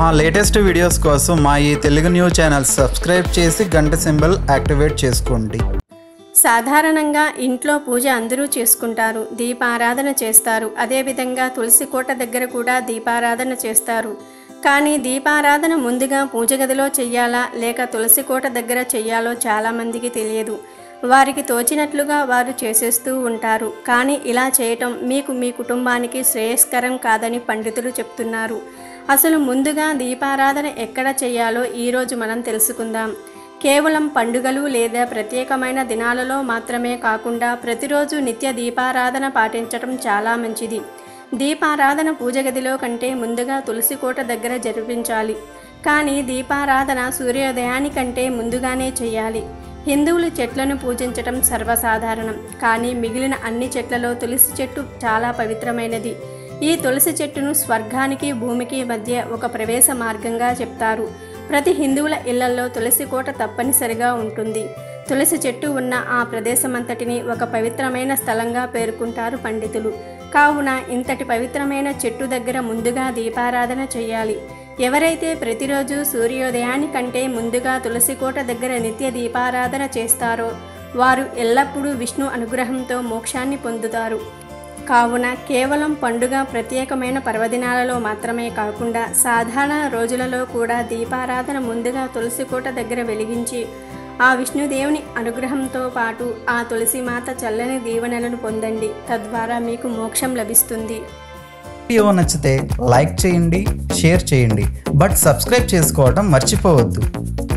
మా latest videos కోసం మా ఈ తెలుగు న్యూ ఛానల్ సబ్స్క్రైబ్ చేసి గంట సింబల్ యాక్టివేట్ చేసుకోండి. సాధారణంగా ఇంట్లో పూజ అందరూ చేసుకుంటారు, దీపారాధన చేస్తారు. అదేవిధంగా తులసికోట దగ్గర కూడా దీపారాధన చేస్తారు. కానీ దీపారాధన ముందుగా పూజ గదిలో చెయ్యాలా లేక తులసికోట దగ్గర చెయ్యాలో చాలామందికి తెలియదు. వారికి తోచినట్లుగా వారు చేసేస్తూ ఉంటారు. కానీ ఇలా చేయటం మీకు మీ కుటుంబానికి శ్రేయస్కరం కాదని పండితులు చెప్తున్నారు. అసలు ముందుగా దీపారాధన ఎక్కడ చేయాలో ఈరోజు మనం తెలుసుకుందాం. కేవలం పండుగలు లేదా ప్రత్యేకమైన దినాలలో మాత్రమే కాకుండా ప్రతిరోజు నిత్య దీపారాధన పాటించడం చాలా మంచిది. దీపారాధన పూజ గదిలో కంటే ముందుగా తులసికోట దగ్గర జరిపించాలి. కానీ దీపారాధన సూర్యోదయానికంటే ముందుగానే చేయాలి. హిందువులు చెట్లను పూజించటం సర్వసాధారణం. కానీ మిగిలిన అన్ని చెట్లలో తులసి చెట్టు చాలా పవిత్రమైనది. ఈ తులసి చెట్టును స్వర్గానికి భూమికి మధ్య ఒక ప్రవేశ మార్గంగా చెప్తారు. ప్రతి హిందువుల ఇళ్లలో తులసి కోట తప్పనిసరిగా ఉంటుంది. తులసి చెట్టు ఉన్న ఆ ప్రదేశమంతటిని ఒక పవిత్రమైన స్థలంగా పేర్కొంటారు పండితులు. కావున ఇంతటి పవిత్రమైన చెట్టు దగ్గర ముందుగా దీపారాధన చేయాలి. ఎవరైతే ప్రతిరోజు సూర్యోదయానికంటే ముందుగా తులసికోట దగ్గర నిత్య దీపారాధన చేస్తారో వారు ఎల్లప్పుడూ విష్ణు అనుగ్రహంతో మోక్షాన్ని పొందుతారు. కావున కేవలం పండుగ ప్రత్యేకమైన పర్వదినాలలో మాత్రమే కాకుండా సాధారణ రోజులలో కూడా దీపారాధన ముందుగా తులసికోట దగ్గర వెలిగించి ఆ విష్ణుదేవుని అనుగ్రహంతో పాటు ఆ తులసిమాత చల్లని దీవెనలను పొందండి. తద్వారా మీకు మోక్షం లభిస్తుంది. వీడియో నచ్చితే లైక్ చేయండి, షేర్ చేయండి, బట్ సబ్స్క్రైబ్ చేసుకోవడం మర్చిపోవద్దు.